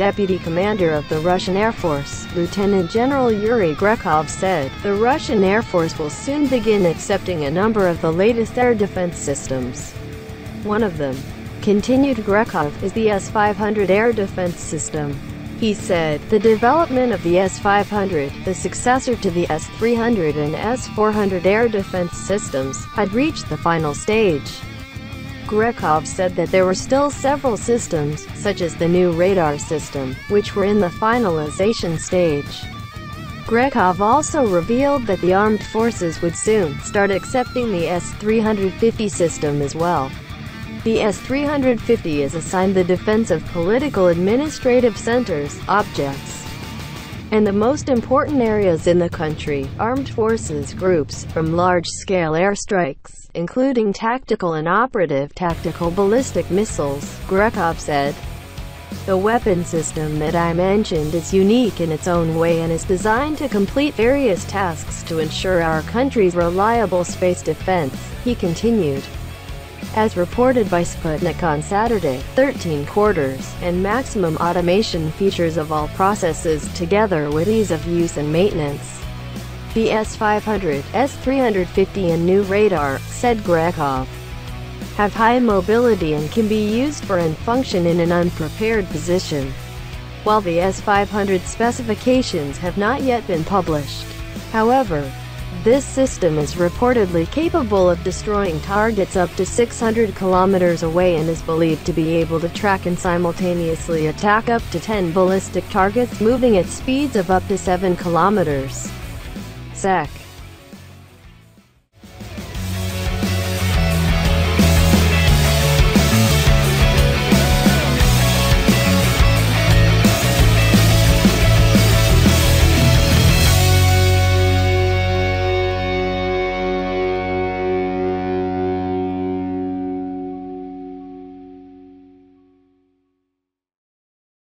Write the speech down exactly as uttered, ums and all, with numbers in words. deputy commander of the Russian Air Force, Lieutenant General Yuri Grekhov said, "The Russian Air Force will soon begin accepting a number of the latest air defense systems. One of them," continued Grekhov, "is the S five hundred air defense system." He said, "The development of the S five hundred, the successor to the S three hundred and S four hundred air defense systems, had reached the final stage." Grekhov said that there were still several systems, such as the new radar system, which were in the finalization stage. Grekhov also revealed that the armed forces would soon start accepting the S three hundred fifty system as well. The S three hundred fifty is assigned the defense of political administrative centers, objects, and the most important areas in the country. Armed forces groups, from large-scale airstrikes, including tactical and operative tactical ballistic missiles, Grekhov said. "The weapon system that I mentioned is unique in its own way and is designed to complete various tasks to ensure our country's reliable space defense," he continued. As reported by Sputnik on Saturday, thirteen quarters and maximum automation features of all processes, together with ease of use and maintenance. "The S five hundred, S three hundred fifty and new radar," said Grekhov, "have high mobility and can be used for and function in an unprepared position." While the S five hundred specifications have not yet been published, however, this system is reportedly capable of destroying targets up to six hundred kilometers away and is believed to be able to track and simultaneously attack up to ten ballistic targets moving at speeds of up to seven kilometers per second.